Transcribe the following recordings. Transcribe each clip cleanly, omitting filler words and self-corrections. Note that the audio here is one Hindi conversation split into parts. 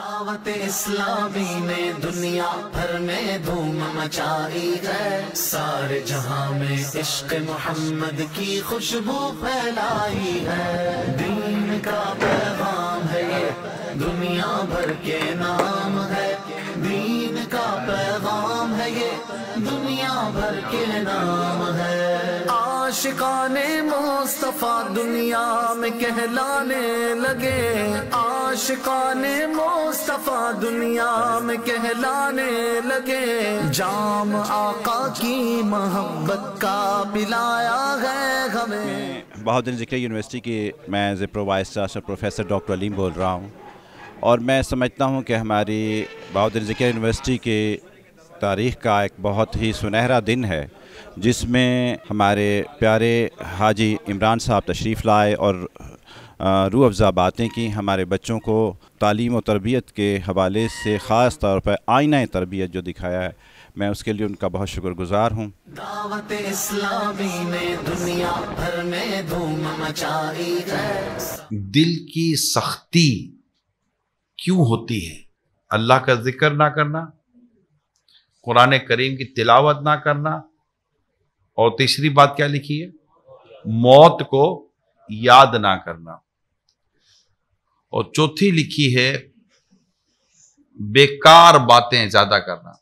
दावत-ए-इस्लामी ने दुनिया भर में धूम मचाई है, सारे जहां में इश्क मोहम्मद की खुशबू फैलाई है। दीन का पैगाम है ये, दुनिया भर के नाम है। दीन का पैगाम है ये, दुनिया भर के नाम है। आशिकाने मुस्तफा दुनिया में कहलाने लगे, आशिकाने मुस्तफा दुनिया में कहलाने लगे। जाम आका की मोहब्बत का पिलाया है हमें। बहाउद्दीन ज़करिया यूनिवर्सिटी के मैं ज़िप्रो vice chancellor professor doctor Aleem बोल रहा हूँ, और मैं समझता हूँ कि हमारी बहाउद्दीन ज़करिया यूनिवर्सिटी के तारीख़ का एक बहुत ही सुनहरा दिन है, जिसमें हमारे प्यारे हाजी इमरान साहब तशरीफ़ लाए और रूह अफ़ज़ा बातें की। हमारे बच्चों को तालीम और तरबियत के हवाले से ख़ास तौर पर आईना तरबियत जो दिखाया है, मैं उसके लिए उनका बहुत शुक्रगुजार हूँ। दावत-ए-इस्लामी ने दुनिया भर में धूम मचाई है। दिल की सख्ती क्यों होती है? अल्लाह का जिक्र ना करना, कुरान करीम की तिलावत ना करना, और तीसरी बात क्या लिखी है? मौत को याद ना करना, और चौथी लिखी है बेकार बातें ज्यादा करना।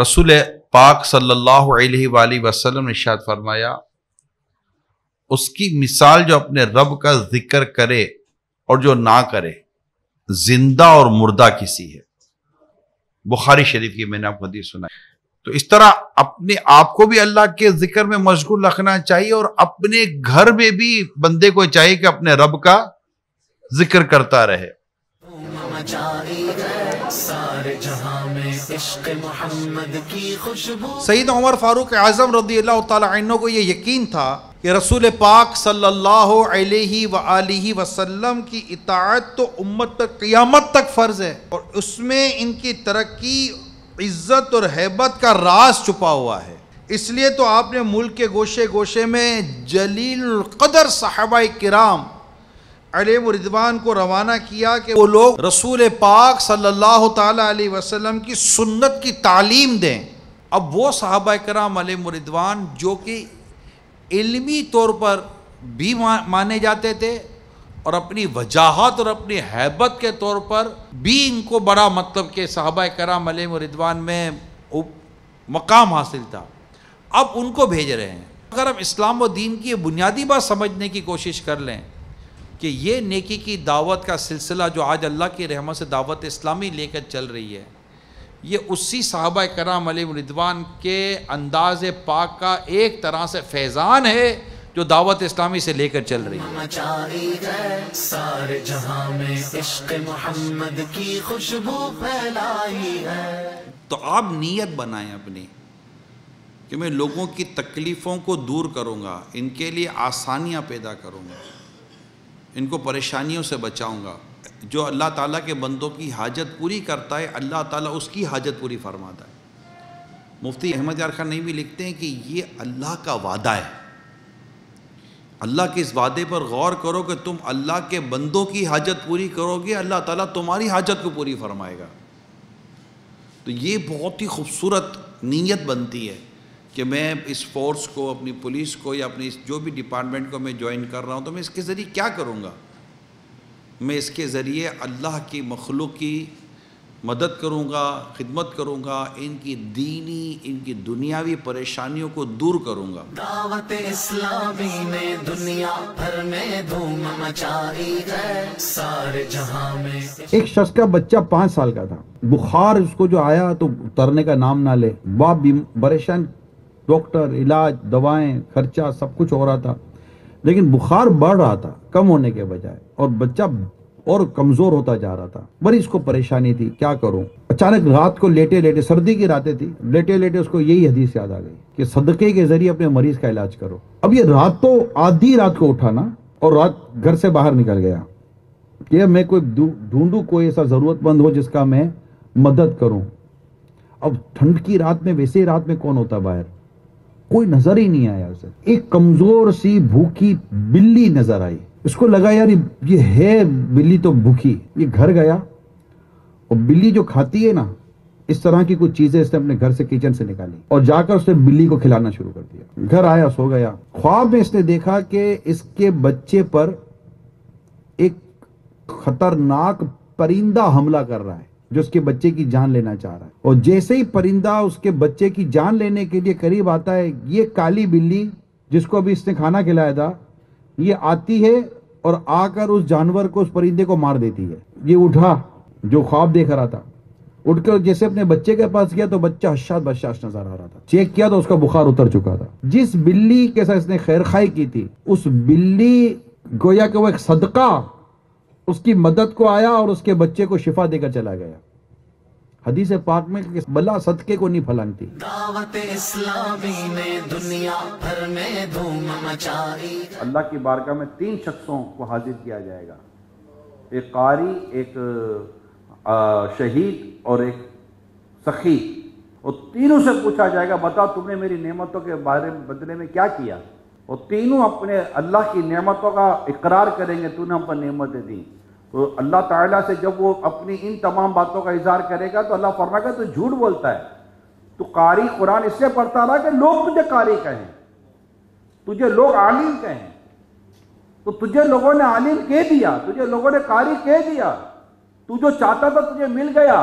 रसूल पाक सल्लल्लाहु अलैहि वसल्लम ने इरशाद फरमाया, उसकी मिसाल जो अपने रब का जिक्र करे और जो ना करे जिंदा और मुर्दा किसी है। बुखारी शरीफ की मैंने आपको हदीस सुनाई। तो इस तरह अपने आप को भी अल्लाह के जिक्र में मशगूल रखना चाहिए, और अपने घर में भी बंदे को चाहिए कि अपने रब का जिक्र करता रहे। सैयद उमर फारूक आज़म रदियल्लाहु ताला अन्हु को यह यकीन था कि रसूल पाक सल्लल्लाहु अलैहि वसल्लम की इताअत तो उम्मत पर क़ियामत तक फ़र्ज़ है, और उसमें इनकी तरक्की, इज़्ज़त और हैबत का राज छुपा हुआ है। इसलिए तो आपने मुल्क के गोशे गोशे में जलील क़दर सहाबाए किराम अलैहिम रिज़वान को रवाना किया कि वो लोग रसूल पाक सल्लल्लाहु ताला अलैहि वसल्लम की सुन्नत की तालीम दें। अब वो सहाबाए किराम अलैहिम रिज़वान जो कि इल्मी तौर पर भी माने जाते थे, और अपनी वजाहत और अपनी हैबत के तौर पर भी इनको बड़ा मतलब के सहाबाए कराम अलैहिम रिज़वान में मकाम हासिल था, अब उनको भेज रहे हैं। अगर हम इस्लाम और दीन की बुनियादी बात समझने की कोशिश कर लें कि ये नेकी की दावत का सिलसिला जो आज अल्लाह की रहमत से दावत इस्लामी लेकर चल रही है, ये उसी सहाबाए कराम अलैहिम रिज़वान के अंदाज़ पाक का एक तरह से फैज़ान है जो दावत इस्लामी से लेकर चल रही है। सारे जहां में इश्क मोहम्मद की खुशबू फैलाई है। तो आप नीयत बनाएं अपनी कि मैं लोगों की तकलीफ़ों को दूर करूंगा, इनके लिए आसानियां पैदा करूंगा, इनको परेशानियों से बचाऊंगा। जो अल्लाह ताला के बंदों की हाजत पूरी करता है, अल्लाह ताला उसकी हाजत पूरी फरमाता है। मुफ्ती अहमद यार खान नहीं भी लिखते हैं कि ये अल्लाह का वादा है। अल्लाह के इस वादे पर गौर करो कि तुम अल्लाह के बंदों की हाजत पूरी करोगे, अल्लाह ताला तुम्हारी हाजत को पूरी फरमाएगा। तो ये बहुत ही खूबसूरत नीयत बनती है कि मैं इस फोर्स को, अपनी पुलिस को, या अपने जो भी डिपार्टमेंट को मैं ज्वाइन कर रहा हूँ, तो मैं इसके ज़रिए क्या करूँगा? मैं इसके ज़रिए अल्लाह की मखलूक़ की मदद करूँगा, खिदमत करूँगा, इनकी दीनी, इनकी दुनियावी परेशानियों को दूर करूँगा। दावत-ए-इस्लामी ने दुनिया भर में धूम मचाई है, सारे जहां में। एक शख्स का बच्चा 5 साल का था, बुखार उसको जो आया तो उतरने का नाम ना ले। बाप परेशान, डॉक्टर, इलाज, दवाएं, खर्चा सब कुछ हो रहा था, लेकिन बुखार बढ़ रहा था कम होने के बजाय, और बच्चा और कमजोर होता जा रहा था। बड़ी इसको परेशानी थी, क्या करूं? अचानक रात को लेटे लेटे, सर्दी की रातें थी, लेटे लेटे उसको यही हदीस याद आ गई कि सदके के जरिए अपने मरीज का इलाज करो। अब ये रात तो आधी रात को उठाना, और रात घर से बाहर निकल गया कि मैं कोई ढूंढूं, कोई ऐसा जरूरतमंद हो जिसका मैं मदद करूं। अब ठंड की रात में, वैसे ही रात में कौन होता बाहर? कोई नजर ही नहीं आया उसे। एक कमजोर सी भूखी बिल्ली नजर आई। उसको लगा यार ये है बिल्ली तो भूखी। ये घर गया और बिल्ली जो खाती है ना, इस तरह की कुछ चीजें इसने अपने घर से किचन से निकाली और जाकर उसने बिल्ली को खिलाना शुरू कर दिया। घर आया, सो गया। ख्वाब में इसने देखा कि इसके बच्चे पर एक खतरनाक परिंदा हमला कर रहा है जो उसके बच्चे की जान लेना चाह रहा है। और जैसे ही परिंदा उसके बच्चे की जान लेने के लिए करीब आता है, ये काली बिल्ली जिसको अभी इसने खाना खिलाया था, ये आती है और आकर उस जानवर को, उस परिंदे को मार देती है। ये उठा जो ख्वाब देख रहा था, उठकर जैसे अपने बच्चे के पास गया तो बच्चा हशात बशाश नजर आ रहा था। चेक किया तो उसका बुखार उतर चुका था। जिस बिल्ली के साथ इसने खैरखाई की थी, उस बिल्ली गोया के वो एक सदका उसकी मदद को आया और उसके बच्चे को शिफा देकर चला गया। हदीस पाक में बला सदके को नहीं फलांगती। दावत-ए-इस्लामी ने दुनिया भर में धूम मचाई। अल्लाह की बारगाह में तीन शख्सों को हाजिर किया जाएगा, एक कारी, एक शहीद और एक सखी। और तीनों से पूछा जाएगा, बताओ तुमने मेरी नेमतों के बारे में बदले में क्या किया। और तीनों अपने अल्लाह की नेमतों का इकरार करेंगे, तूने हम पर नेमतें दी। तो अल्लाह ताला से जब वो अपनी इन तमाम बातों का इजहार करेगा तो अल्लाह फरमाएगा तो झूठ बोलता है, तो कारी कुरान इससे पढ़ता रहा कि लोग तुझे कारी कहें, तुझे लोग आलिम कहें। तो तुझे लोगों ने आलिम कह दिया, तुझे लोगों ने कारी कह दिया, तू जो चाहता था तुझे मिल गया।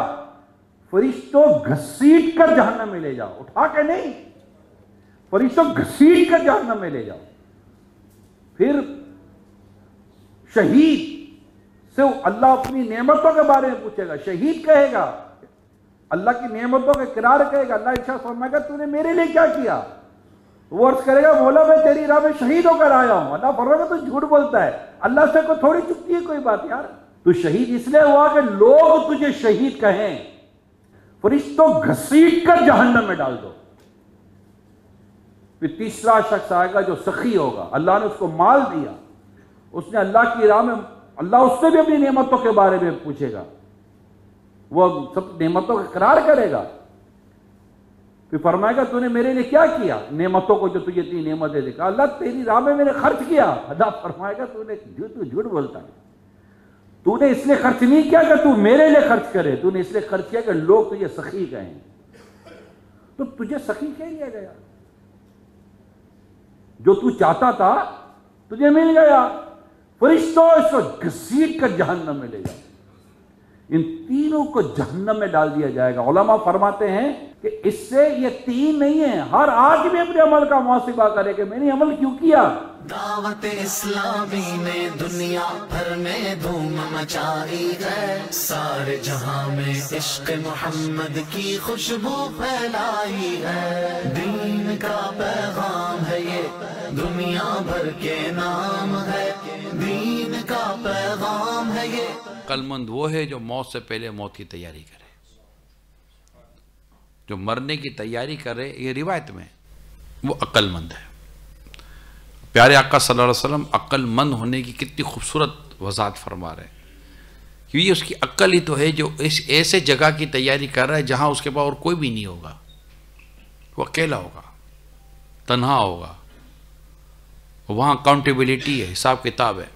फरिश्तों घसीट कर जहन्नम में ले जाओ, उठा के नहीं, फरिश्तों घसीट कर जहन्नम में ले जाओ। फिर शहीद से अल्लाह अपनी नेमतों के बारे में पूछेगा, शहीद कहेगा, अल्लाह की नेमतों का इकरार कहेगा। अल्लाह इरशाद फरमाएगा तूने मेरे लिए क्या किया। वो अर्ज करेगा, बोला मैं तेरी राह में शहीद होकर आया हूं। अल्लाह फरमाएगा तू झूठ बोलता है, अल्लाह से को थोड़ी चुकती है कोई बात यार। तू शहीद इसलिए हुआ कि लोग तुझे शहीद कहें। फरिश्तों घसीट कर जहन्नम में डाल दो। फिर तीसरा शख्स आएगा जो सखी होगा। अल्लाह ने उसको माल दिया, उसने अल्लाह की राह में, अल्लाह उससे भी अपनी नेमतों के बारे में पूछेगा, वह सब नेमतों का इकरार करेगा। फिर फरमाएगा तूने मेरे लिए क्या किया, नेमतों को जो तुझे इतनी नेमतें दी। अल्लाह तेरी राह में मैंने खर्च किया। अल्लाह फरमाएगा तूने, तू झूठ बोलता है, तूने इसलिए खर्च नहीं किया कि तू मेरे लिए खर्च करे, तूने इसलिए खर्च किया कि लोग तुझे सखी कहें। तो तुझे सखी कह लिया गया, जो तू चाहता था तुझे मिल गया। फरिश्तों इसको घसीट कर जहन्नम में ले जाओ। इन तीनों को जहन्नम में डाल दिया जाएगा। उलमा फरमाते हैं कि इससे ये तीन नहीं है, हर आदमी अपने अमल का मुहासिबा करे कि मैंने अमल क्यों किया। दावत इस्लामी ने दुनिया भर में धूम मचाई है, सारे जहां में इश्क मोहम्मद की खुशबू फैलाई है। दीन का पैगाम है ये, दुनिया भर के नाम है, दीन का पैगाम है ये। अक्लमंद वो है जो मौत से पहले मौत की तैयारी करे, जो मरने की तैयारी करे, ये रिवायत में, वो अक्लमंद है। प्यारे आका सल्लल्लाहु अलैहि वसल्लम अक्लमंद होने की कितनी खूबसूरत वजाहत फरमा रहे हैं, क्योंकि उसकी अक्ल ही तो है जो इस ऐसे जगह की तैयारी कर रहा है जहाँ उसके पास और कोई भी नहीं होगा, वो अकेला होगा, तन्हा होगा, वहाँ अकाउंटेबिलिटी है, हिसाब किताब है,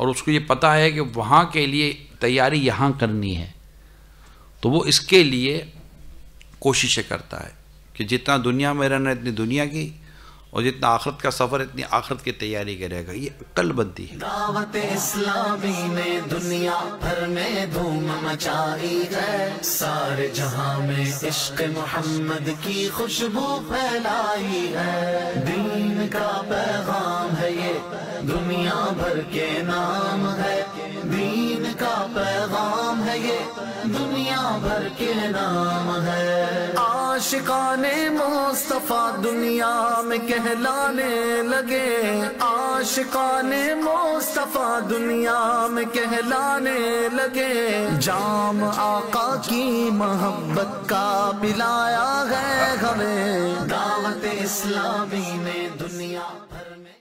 और उसको ये पता है कि वहाँ के लिए तैयारी यहाँ करनी है। तो वो इसके लिए कोशिशें करता है कि जितना दुनिया में रहना है इतनी दुनिया की, और जितना आखिरत का सफ़र इतनी आखिरत की तैयारी करेगा। ये अक्लबंदी है। दावत इस्लामी ने दुनिया भर में धूम मचाई है, सारे जहां में इश्क मोहम्मद की खुशबू फैलाई है। दीन का पैगाम है ये, दुनिया भर के नाम है, दीन का पैगाम है ये, दुनिया भर के नाम है। आशिकाने मुस्तफा दुनिया में कहलाने लगे, आशिकाने मुस्तफा दुनिया में कहलाने लगे। जाम आका की मोहब्बत का पिलाया है हमें, दावत इस्लामी ने दुनिया